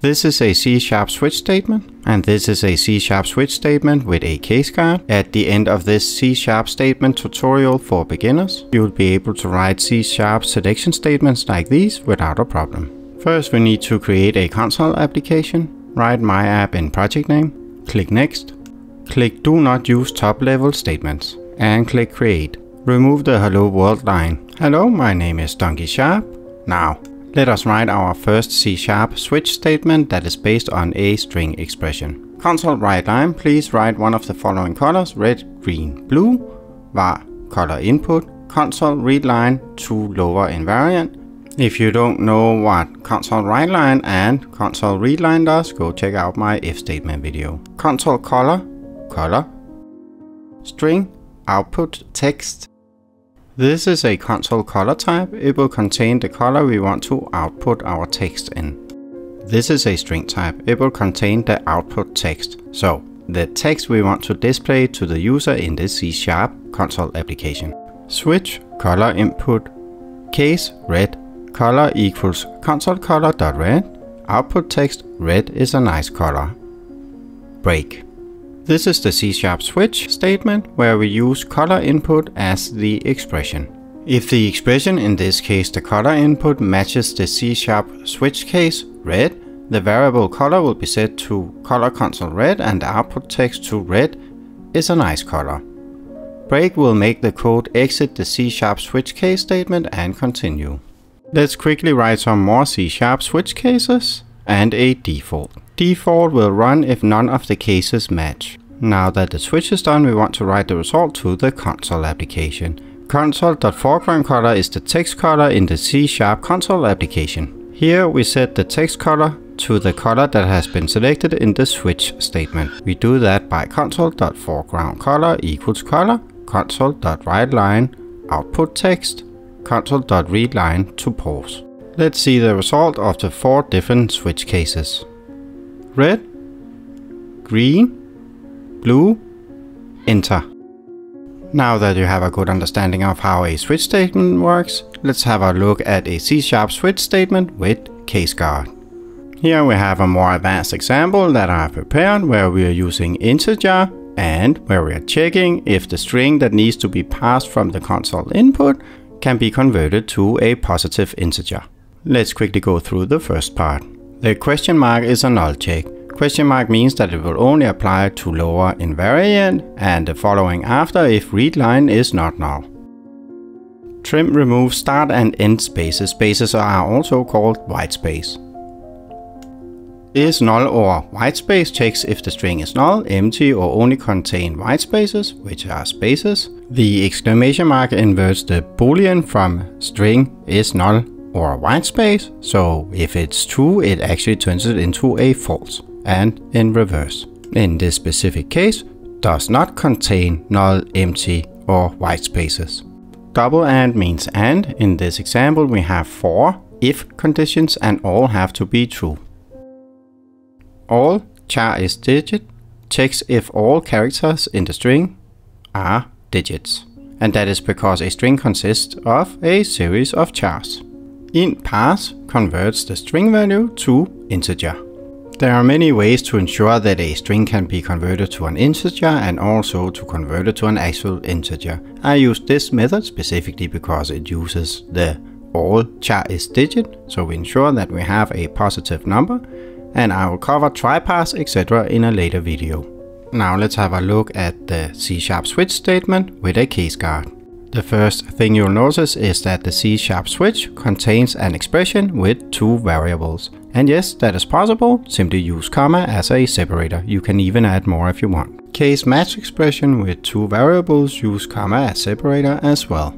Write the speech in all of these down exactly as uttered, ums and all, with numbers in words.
This is a C# switch statement, and this is a C# switch statement with a case guide. At the end of this C# statement tutorial for beginners, you will be able to write C# selection statements like these without a problem. First, we need to create a console application. Write my app in project name, click next, click do not use top level statements, and click create. Remove the hello world line. Hello, my name is Donkey Sharp. Now, let us write our first C# switch statement that is based on a string expression. Console.WriteLine, please write one of the following colors: red, green, blue. Var color input. Console.ReadLine to lower invariant. If you don't know what Console.WriteLine and Console.ReadLine does, go check out my if statement video. Console color, color. String, output, text. This is a console color type. It will contain the color we want to output our text in. This is a string type. It will contain the output text, so the text we want to display to the user in this C# console application. Switch color input, case red, color equals console.color.red, output text red is a nice color. Break. This is the C# switch statement where we use color input as the expression. If the expression, in this case the color input, matches the C# switch case red, the variable color will be set to color console red and the output text to red is a nice color. Break will make the code exit the C# switch case statement and continue. Let's quickly write some more C# switch cases and a default. Default will run if none of the cases match. Now that the switch is done, we want to write the result to the console application. Console.ForegroundColor is the text color in the C# console application. Here we set the text color to the color that has been selected in the switch statement. We do that by Console.ForegroundColor equals color, Console.WriteLine output text, Console.ReadLine to pause. Let's see the result of the four different switch cases. Red, green, blue, enter. Now that you have a good understanding of how a switch statement works, let's have a look at a C# switch statement with case guard. Here we have a more advanced example that I prepared where we are using integer and where we are checking if the string that needs to be passed from the console input can be converted to a positive integer. Let's quickly go through the first part. The question mark is a null check. Question mark means that it will only apply to lower invariant and the following after if read line is not null. Trim removes start and end spaces. Spaces are also called whitespace. Is null or whitespace checks if the string is null, empty or only contain whitespaces, which are spaces. The exclamation mark inverts the boolean from string is null or a whitespace, so if it's true it actually turns it into a false, and in reverse. In this specific case, does not contain null, empty or whitespaces. Double and means and. In this example we have four if conditions and all have to be true. All, char is digit, checks if all characters in the string are digits, and that is because a string consists of a series of chars. Int.Parse converts the string value to integer. There are many ways to ensure that a string can be converted to an integer and also to convert it to an actual integer. I use this method specifically because it uses the all char is digit, so we ensure that we have a positive number, and I will cover try-pass et cetera in a later video. Now let's have a look at the C# switch statement with a case guard. The first thing you'll notice is that the C# switch contains an expression with two variables. And yes, that is possible. Simply use comma as a separator. You can even add more if you want. Case match expression with two variables, use comma as separator as well.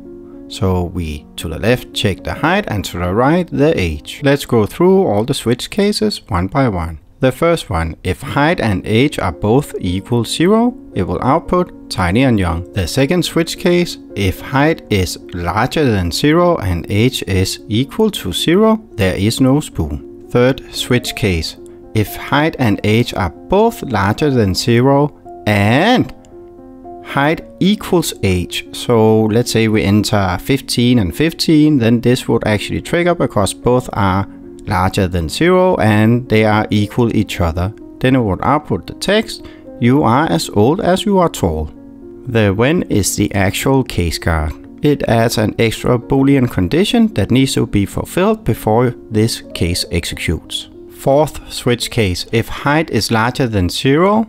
So we, to the left, check the height and to the right, the age. Let's go through all the switch cases one by one. The first one, if height and age are both equal zero, it will output tiny and young. The second switch case, if height is larger than zero and age is equal to zero, there is no spoon. Third switch case, if height and age are both larger than zero and height equals age, so let's say we enter fifteen and fifteen, then this would actually trigger because both are larger than zero and they are equal each other. Then it would output the text, you are as old as you are tall. The when is the actual case card. It adds an extra Boolean condition that needs to be fulfilled before this case executes. Fourth switch case, if height is larger than zero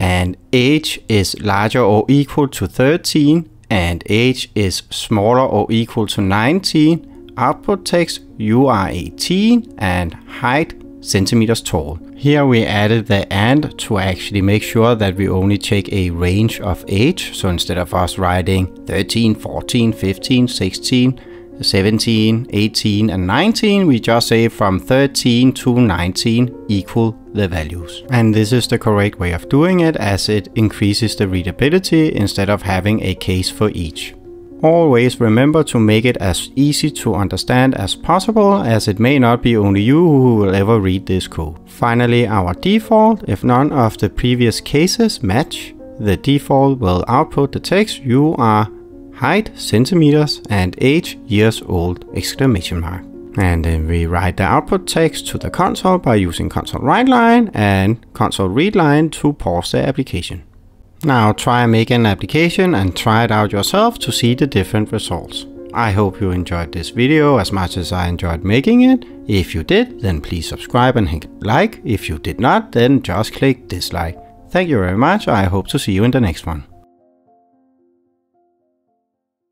and age is larger or equal to thirteen and age is smaller or equal to nineteen, output text you are eighteen and height centimeters tall. Here we added the and to actually make sure that we only check a range of age. So instead of us writing thirteen, fourteen, fifteen, sixteen, seventeen, eighteen and nineteen, we just say from thirteen to nineteen equal the values. And this is the correct way of doing it, as it increases the readability instead of having a case for each. Always remember to make it as easy to understand as possible, as it may not be only you who will ever read this code. Finally, our default, if none of the previous cases match, the default will output the text you are height centimeters and age years old exclamation mark. And then we write the output text to the console by using Console.WriteLine and Console.ReadLine to pause the application. Now try and make an application and try it out yourself to see the different results. I hope you enjoyed this video as much as I enjoyed making it. If you did, then please subscribe and hit like. If you did not, then just click dislike. Thank you very much. I hope to see you in the next one.